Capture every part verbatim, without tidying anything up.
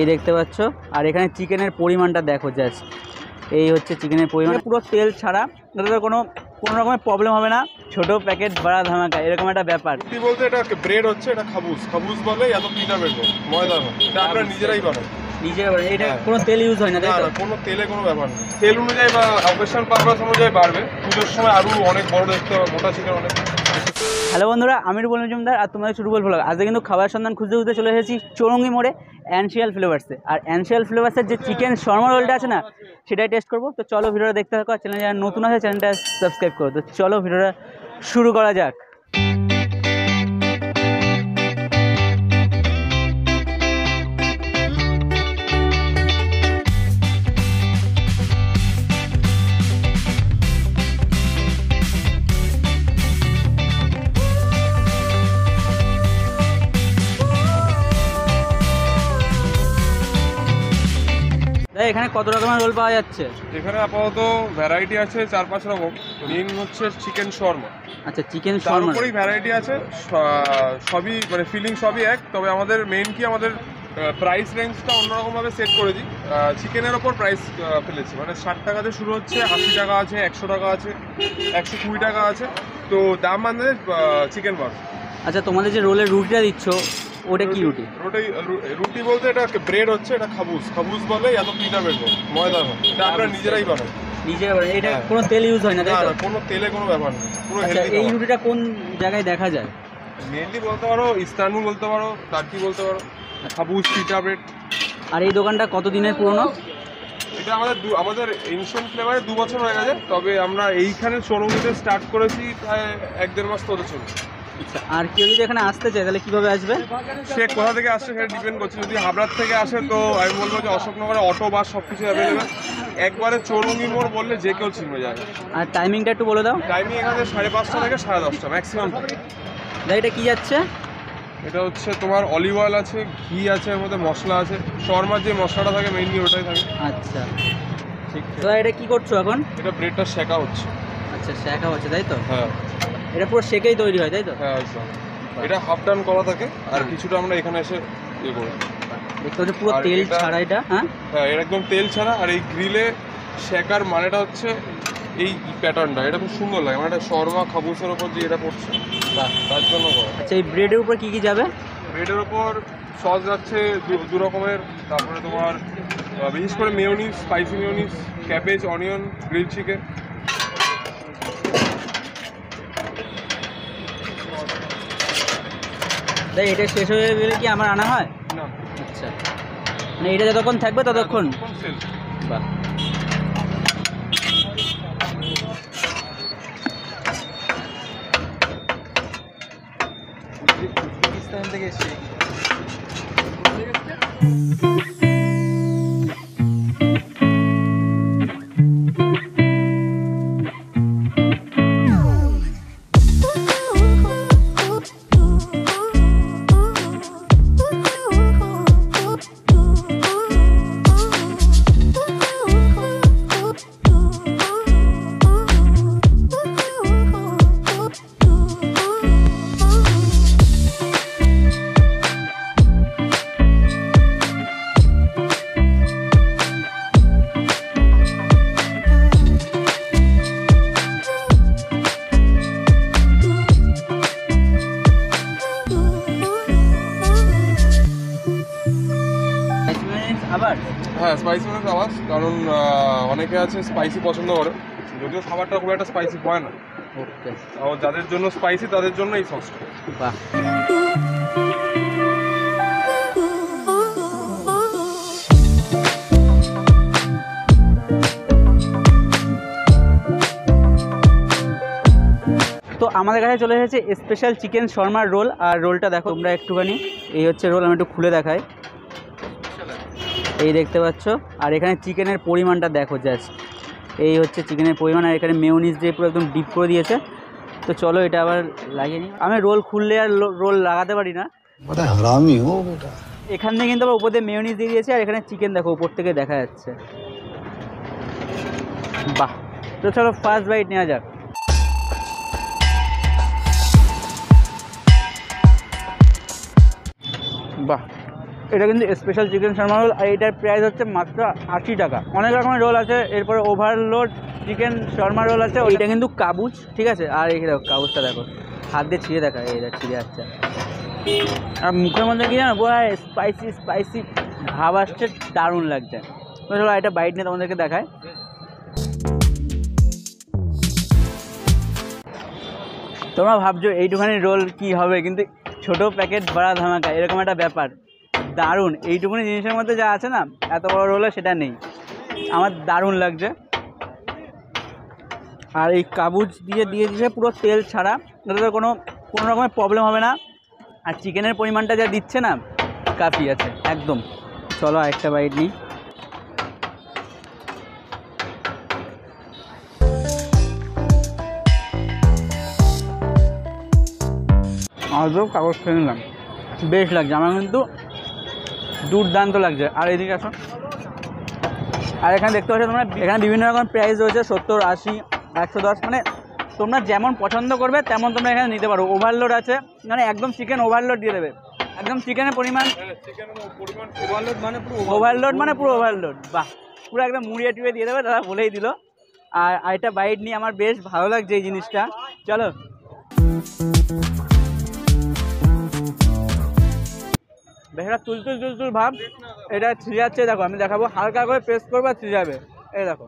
এই দেখতে পাচ্ছ। আর এখানে চিকেনের পরিমাণটা দেখো জাস্ট, এই হচ্ছে চিকেনের পরিমাণ, পুরো তেল ছাড়া, এটা কোনো কোনো রকমের প্রবলেম হবে না। ছোটো প্যাকেট বড়া ধামাকা, এরকম একটা ব্যাপার। কি বলতে এটা ব্রেড হচ্ছে, এটা খাবুজ, খাবুজ বলে, এত পিঠা বের করে ময়দা, এটা আমরা নিজেরাই বানাই, নিজেরা বানাই, এটা কোনো তেল ইউজ হয় না, তাই না? কোনো তেলে কোনো ব্যাপার না, তেল অনুযায়ী বা অকেশন পারপাস অনুযায়ী বাড়বে। পুজোর সময় আরও অনেক বড় দেখতে হবে, মোটা চিকেন অনেক। হ্যালো বন্ধুরা, আমি রুবল মজুমদার, আর তোমাদের শুরু বলবো। আজকে কিন্তু খাবার সন্ধান খুঁজতে খুঁজতে চলে এসেছি চৌরঙ্গি মোড়ে অ্যানশিয়াল ফ্লেভার্সে। আর অ্যানশিয়াল ফ্লেভার্সের যে চিকেন শর্মা রোলটা আছে না, সেটাই টেস্ট করবো। তো চলো ভিডিওটা দেখতে থাকো, আর চ্যানেল যারা নতুন আছে চ্যানেলটা সাবস্ক্রাইব করো। তো চলো ভিডিওটা শুরু করা যাক। এখানে কত রকমের রোল পাওয়া যাচ্ছে? এখানে আপাতত ভ্যারাইটি আছে চার পাঁচ রকম। মেন হচ্ছে চিকেন শর্মা। আচ্ছা, চিকেন শর্মা তারপরেই ভ্যারাইটি আছে, সবই মানে ফিলিং সবই এক। তবে আমাদের মেন কি, আমাদের প্রাইস রেঞ্জটা অন্যরকমভাবে সেট করে দিই। চিকেনের ওপর প্রাইস ফেলেছি, মানে ষাট টাকাতে শুরু হচ্ছে, আশি টাকা আছে, একশো টাকা আছে, একশো কুড়ি টাকা আছে, তো দাম মানে চিকেন বার। আচ্ছা, তোমাদের যে রোলের রুটিটা দিচ্ছ, ওটা কি রুটি? রুটি রুটি বলতে এটা ব্রেড হচ্ছে, এটা খাবুজ, খাবুজ বলে, এত পিঠা বের করে ময়দা, এটা আমরা নিজেরাই বানাই, নিজেরা বানাই, এটা কোনো তেল ইউজ হয় না, তাই না? কোনো তেলে কোনো ব্যাপার না, পুরো হেলদি। এই রুটিটা কোন জায়গায় দেখা যায়? মেইনলি বলতে পারো ইস্তানবুল বলতে পারো, টার্কি বলতে পারো, খাবুজ, পিঠা ব্রেড। আর এই দোকানটা কত দিনের পুরনো? এটা আমাদের আমাদের এনশিয়েন্ট ফ্লেভারে দু বছর হয়ে গেছে। তবে আমরা এইখানে চৌরঙ্গিতে স্টার্ট করেছি প্রায় এক দেড় মাস ধরে চলছে। আর কেউ যদি এখানে আসতে চায় তাহলে কিভাবে আসবে? সে কোথা থেকে আসছে সেটা ডিপেন্ড করছে। যদি হাবড়ার থেকে আসে তো আমি বলবো যে অশোকনগরে অটো বাস সব কিছু অ্যাভেলেবেল। একবারে চৌরঙ্গি মোড় বললে যে কেউ চিনবে যাবে। আর টাইমিংটা একটু বলে দাও। টাইমিং এখানে সাড়ে পাঁচটা থেকে সাড়ে দশটা ম্যাক্সিমাম। এটা কি যাচ্ছে? এটা হচ্ছে তোমার অলিভ অয়েল আছে, ঘি আছে, এর মধ্যে মশলা আছে, শর্মার যে মশলাটা থাকে মেইনলি ওটাই থাকে। আচ্ছা ঠিক আছে। এটা কি করছো এখন? এটা ব্রেডটা শেকা হচ্ছে। আচ্ছা, শেকা হচ্ছে, তাই তো? হ্যাঁ, এটা পুরো শেকেই তৈরি হয়, তাই তো? হ্যাঁ, এটা হাফ ডান করা থাকে, আর কিছুটা আমরা এখানে এসে ইয়ে করি। দেখতে হচ্ছে পুরো তেল ছাড়া এটা। হ্যাঁ হ্যাঁ, এটা একদম তেল ছাড়া। আর এই গ্রিলে শেকার মানেটা হচ্ছে এই প্যাটার্নটা, এটা খুব সুন্দর লাগে, মানে এটা শর্মা খাবুসের ওপর যে এটা পড়ছে তার জন্য। আচ্ছা, এই ব্রেডের উপর কী কী যাবে? ব্রেডের ওপর সস যাচ্ছে দু রকমের, তারপরে তোমার বিশেষ করে mayonnaise, spicy mayonnaise, cabbage, onion, grill chicken. তাই এটা শেষ হয়ে গেলে কি আমার আনা হয় না? আচ্ছা, মানে এটা যতক্ষণ থাকবে ততক্ষণ। বাহ, পাকিস্তান থেকে এসেছি। হ্যাঁ, স্পাইসি মানে খাবার, কারণ অনেকে আছে স্পাইসি পছন্দ করে, যদিও খাবারটা খুব একটা স্পাইসি হয় না। ওকে, আর যাদের জন্য স্পাইসি তাদের জন্য এই সসটা। বাহ, তো আমাদের কাছে চলে এসেছে স্পেশাল চিকেন শর্মার রোল। আর রোলটা দেখো তোমরা একটুখানি, এই হচ্ছে রোল, আমি একটু খুলে দেখাই। এই দেখতে পাচ্ছ। আর এখানে চিকেনের পরিমাণটা দেখো জাস্ট, এই হচ্ছে চিকেনের পরিমাণ। আর এখানে মেয়োনিজ দিয়ে পুরো একদম ডিপ করে দিয়েছে। তো চলো এটা আবার লাগিয়ে নিই। আমি রোল খুললে আর রোল লাগাতে পারি না, এখান থেকে কিন্তু আবার উপর দিয়ে মেয়োনিজ দিয়ে দিয়েছে। আর এখানে চিকেন দেখো উপর থেকে দেখা যাচ্ছে। বাহ, তো চলো ফার্স্ট বাইট নেওয়া যাক। বাহ, এটা কিন্তু স্পেশাল চিকেন শর্মা রোল, আর এটার প্রাইস হচ্ছে মাত্র আশি টাকা। অনেক রকমের রোল আছে, এরপরে ওভারলোড চিকেন শর্মা রোল আছে, ওইটা কিন্তু কাবুজ, ঠিক আছে। আর এই দেখো কাবুজটা দেখো, হাত দিয়ে ছিঁড়ে দেখা, এইটা ছিঁড়ে আসছে, আর মুখের মধ্যে কি জানো বোধহয় স্পাইসি স্পাইসি ভাব আসছে, দারুণ লাগছে। এটা বাইট নিয়ে তোমাদেরকে দেখায়। তোমরা ভাবছো এইটুখানি রোল কি হবে, কিন্তু ছোট প্যাকেট বড়া ধামাকা, এরকম একটা ব্যাপার। দারুণ, এইটুকুনি জিনিসের মধ্যে যা আছে না এত বড় রোলে সেটা নেই, আমার দারুণ লাগছে। আর এই কাবুজ দিয়ে দিয়ে দিচ্ছে পুরো তেল ছাড়া, এটাতে কোনো কোনো রকমের প্রবলেম হবে না। আর চিকেনের পরিমাণটা যা দিচ্ছে না কাফি আছে একদম। চলো একটা বাইট নিই। আজব কাগজ খেয়ে নিলাম, বেশ লাগছে আমার, কিন্তু দুর্দান্ত লাগছে। আর এদিকে আসো, আর এখানে দেখতে পাচ্ছ তোমরা, এখানে বিভিন্ন রকম প্রাইস রয়েছে, সত্তর, আশি, একশো দশ, মানে তোমরা যেমন পছন্দ করবে তেমন তোমরা এখানে নিতে পারো। ওভারলোড আছে, মানে একদম চিকেন ওভারলোড দিয়ে দেবে, একদম চিকেনের পরিমাণ মানে পুরো ওভারলোড, মানে পুরো ওভারলোড, বাহ, পুরো একদম মুড়িয়ে টুড়িয়ে দিয়ে দেবে, দাদা বলেই দিল। আর আরেকটা বাইট নিয়ে আমার বেশ ভালো লাগছে এই জিনিসটা। চলো, বেশটা তুলতুল তুলতুল ভাব, এটা ছিঁড়াচ্ছে দেখো, আমি দেখাবো, হালকা করে প্রেস করবো আর ছিঁড়াবে, এই দেখো,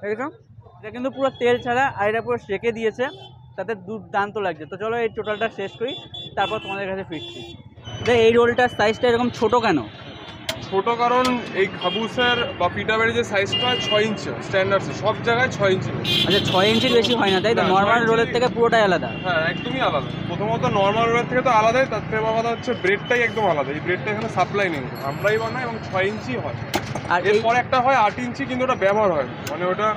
ঠিক আছে। এটা কিন্তু পুরো তেল ছাড়া, আর এটা পুরো সেঁকে দিয়েছে, তাতে দুর্দান্ত লাগছে। তো চলো এই টোটালটা শেষ করি, তারপর তোমাদের কাছে ফিরছি। তো এই রোলটার সাইজটা এরকম ছোটো কেন? ছোটো কারণ এই খাবুসের বা পিটাবের যে সাইজটা ছয় ইঞ্চি স্ট্যান্ডার্ড, সব জায়গায় ছয় ইঞ্চি। আচ্ছা, ছয় ইঞ্চির বেশি হয় না, তাই তো? নর্মাল রোলের থেকে পুরোটাই আলাদা? হ্যাঁ, একদমই আলাদা। প্রথমত নর্মাল রোলের থেকে তো আলাদাই, তার থেকে বড় কথা হচ্ছে ব্রেডটাই একদম আলাদা। এই ব্রেডটা এখানে সাপ্লাই নেই, আমরাই বানাই, এবং ছয় ইঞ্চি হয়। আর এরপরে একটা হয় আট ইঞ্চি, কিন্তু ওটা ব্যবহার হয়, মানে ওটা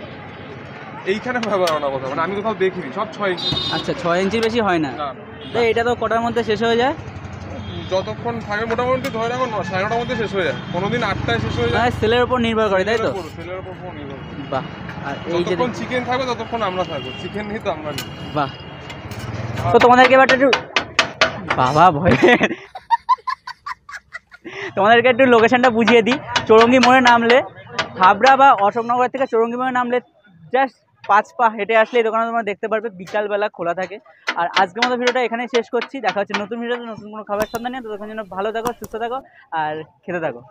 এইখানে ব্যবহার হয় না কোথাও, মানে আমি কোথাও দেখিনি, সব ছয় ইঞ্চি। আচ্ছা, ছয় ইঞ্চির বেশি হয় না। তাই এটা তো কটার মধ্যে শেষ হয়ে যায়? যতক্ষণ থাকে মোটামুটি ধরে রাখো সাড়ে নটার মধ্যে শেষ হয়ে যায়, কোনোদিন আটটায় শেষ হয়ে যায়। সেলের উপর নির্ভর করে, তাই তো? সেলের উপর নির্ভর করে। বাহ, আর এই যে যতক্ষণ চিকেন থাকবে ততক্ষণ আমরা থাকবো, চিকেন নেই তো আমরা। বাহ, তো তোমাদেরকে এবার একটু বাবা ভয়, তোমাদেরকে একটু লোকেশনটা বুঝিয়ে দিই। চৌরঙ্গি মোড়ে নামলে, হাবড়া বা অশোকনগর থেকে চৌরঙ্গি মোড়ে নামলে জাস্ট পাঁচ পা হেঁটে আসলে এই দোকানে তোমরা দেখতে পারবে, বিকালবেলা খোলা থাকে। আর আজকের মতো ভিডিওটা এখানেই শেষ করছি, দেখা হচ্ছে নতুন ভিডিওতে নতুন কোনো খাবার সন্ধান নিয়ে। ততক্ষণ যেন ভালো থাকো, সুস্থ থাকো, আর খেতে থাকো।